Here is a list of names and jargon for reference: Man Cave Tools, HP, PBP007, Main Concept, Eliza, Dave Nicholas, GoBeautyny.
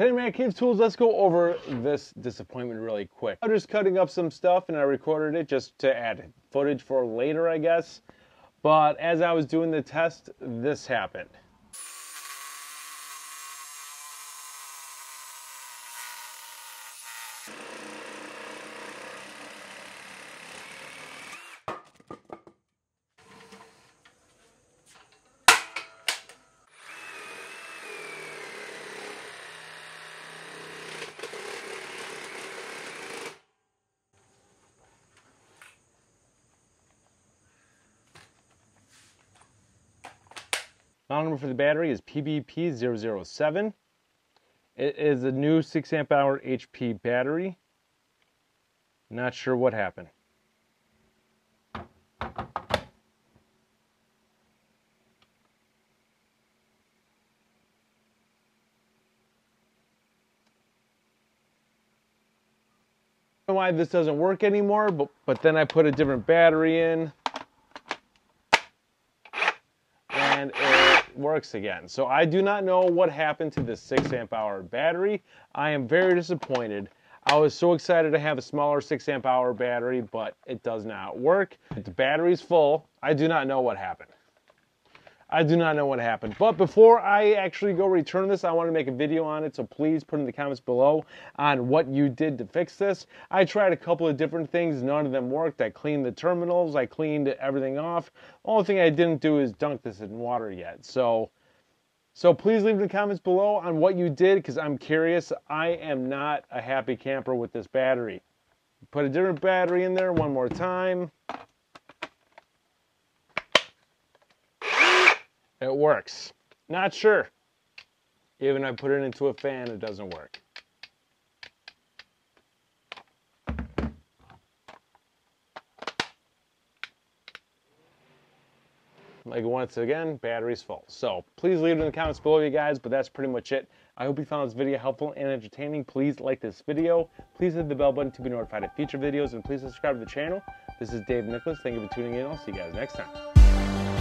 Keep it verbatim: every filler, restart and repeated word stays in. Today, Man Cave Tools, let's go over this disappointment really quick. I'm just cutting up some stuff and I recorded it just to add footage for later, I guess. But as I was doing the test, this happened. Model number for the battery is P B P zero zero seven. It is a new six amp hour H P battery. Not sure what happened. I don't know why this doesn't work anymore, but, but then I put a different battery in. And it works again. So I do not know what happened to this six amp hour battery. I am very disappointed. I was so excited to have a smaller six amp hour battery, but it does not work. The battery's full. I do not know what happened. I do not know what happened. But before I actually go return this, I want to make a video on it, so please put in the comments below on what you did to fix this. I tried a couple of different things. None of them worked. I cleaned the terminals. I cleaned everything off. Only thing I didn't do is dunk this in water yet. So, so please leave in the comments below on what you did, because I'm curious. I am not a happy camper with this battery. Put a different battery in there one more time. It works. Not sure. Even I put it into a fan, it doesn't work. Like once again, battery's full. So please leave it in the comments below, you guys, but that's pretty much it. I hope you found this video helpful and entertaining. Please like this video. Please hit the bell button to be notified of future videos, and please subscribe to the channel. This is Dave Nicholas. Thank you for tuning in. I'll see you guys next time.